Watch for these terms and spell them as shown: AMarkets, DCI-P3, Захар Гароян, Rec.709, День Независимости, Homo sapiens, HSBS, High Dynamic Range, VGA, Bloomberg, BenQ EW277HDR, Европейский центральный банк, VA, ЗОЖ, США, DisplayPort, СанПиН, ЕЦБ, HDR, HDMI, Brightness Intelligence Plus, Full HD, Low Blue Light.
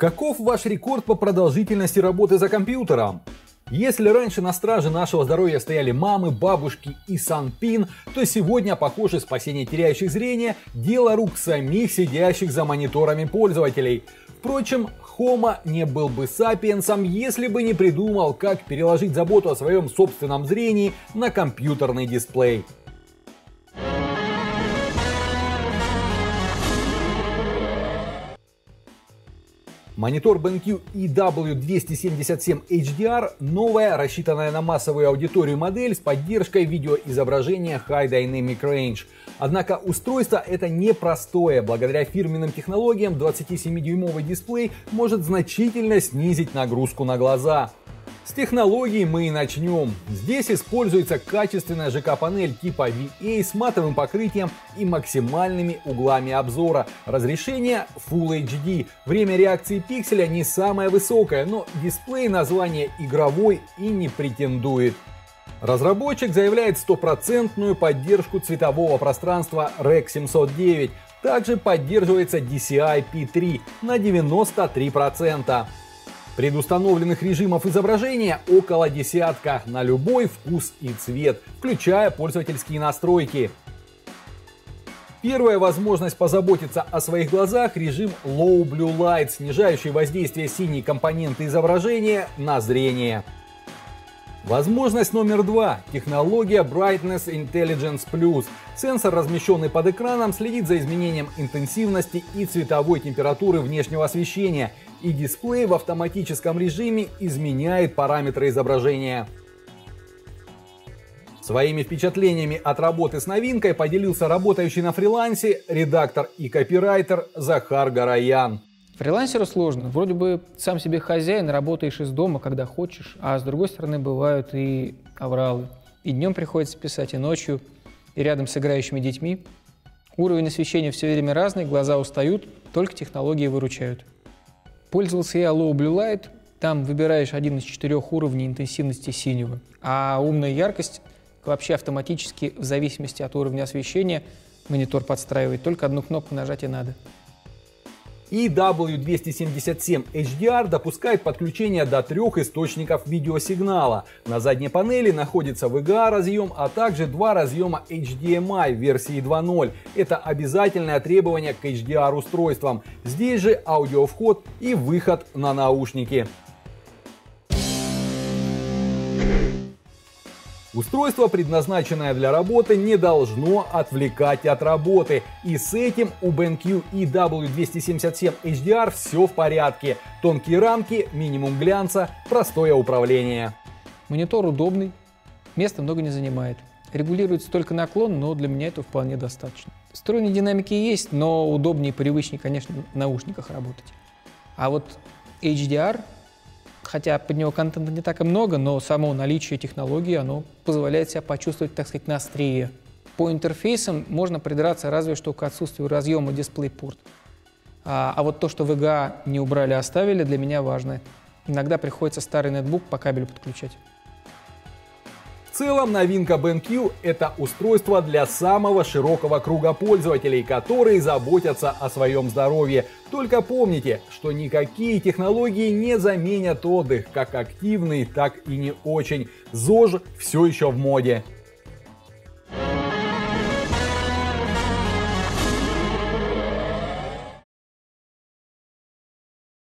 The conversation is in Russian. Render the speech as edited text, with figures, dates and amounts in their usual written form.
Каков ваш рекорд по продолжительности работы за компьютером? Если раньше на страже нашего здоровья стояли мамы, бабушки и санпин, то сегодня, похоже, спасение теряющих зрение – дело рук самих сидящих за мониторами пользователей. Впрочем, Homo не был бы сапиенсом, если бы не придумал, как переложить заботу о своем собственном зрении на компьютерный дисплей. Монитор BenQ EW277HDR – новая, рассчитанная на массовую аудиторию модель с поддержкой видеоизображения High Dynamic Range. Однако устройство это непростое. Благодаря фирменным технологиям 27-дюймовый дисплей может значительно снизить нагрузку на глаза. С технологий мы и начнем. Здесь используется качественная ЖК-панель типа VA с матовым покрытием и максимальными углами обзора. Разрешение Full HD. Время реакции пикселя не самое высокое, но дисплей название игровой и не претендует. Разработчик заявляет стопроцентную поддержку цветового пространства Rec.709. Также поддерживается DCI-P3 на 93%. Предустановленных режимов изображения около десятка на любой вкус и цвет, включая пользовательские настройки. Первая возможность позаботиться о своих глазах – режим Low Blue Light, снижающий воздействие синей компоненты изображения на зрение. Возможность номер два – технология Brightness Intelligence Plus. Сенсор, размещенный под экраном, следит за изменением интенсивности и цветовой температуры внешнего освещения, и дисплей в автоматическом режиме изменяет параметры изображения. Своими впечатлениями от работы с новинкой поделился работающий на фрилансе редактор и копирайтер Захар Гароян. Фрилансеру сложно. Вроде бы сам себе хозяин, работаешь из дома, когда хочешь, а с другой стороны бывают и авралы. И днем приходится писать, и ночью, и рядом с играющими детьми. Уровень освещения все время разный, глаза устают, только технологии выручают. Пользовался я Low Blue Light, там выбираешь один из 4 уровней интенсивности синего, а умная яркость вообще автоматически, в зависимости от уровня освещения, монитор подстраивает, только одну кнопку нажать и надо. EW277HDR допускает подключение до 3 источников видеосигнала. На задней панели находится VGA разъем, а также 2 разъема HDMI версии 2.0. Это обязательное требование к HDR устройствам. Здесь же аудиовход и выход на наушники. Устройство, предназначенное для работы, не должно отвлекать от работы. И с этим у BenQ EW277HDR все в порядке. Тонкие рамки, минимум глянца, простое управление. Монитор удобный, места много не занимает. Регулируется только наклон, но для меня этого вполне достаточно. Встроенные динамики есть, но удобнее и привычнее, конечно, в наушниках работать. А вот HDR... Хотя под него контента не так и много, но само наличие технологии, оно позволяет себя почувствовать, так сказать, на острие. По интерфейсам можно придраться разве что к отсутствию разъема DisplayPort. А вот то, что VGA не убрали, оставили, для меня важно. Иногда приходится старый нетбук по кабелю подключать. В целом, новинка BenQ – это устройство для самого широкого круга пользователей, которые заботятся о своем здоровье. Только помните, что никакие технологии не заменят отдых, как активный, так и не очень. ЗОЖ все еще в моде.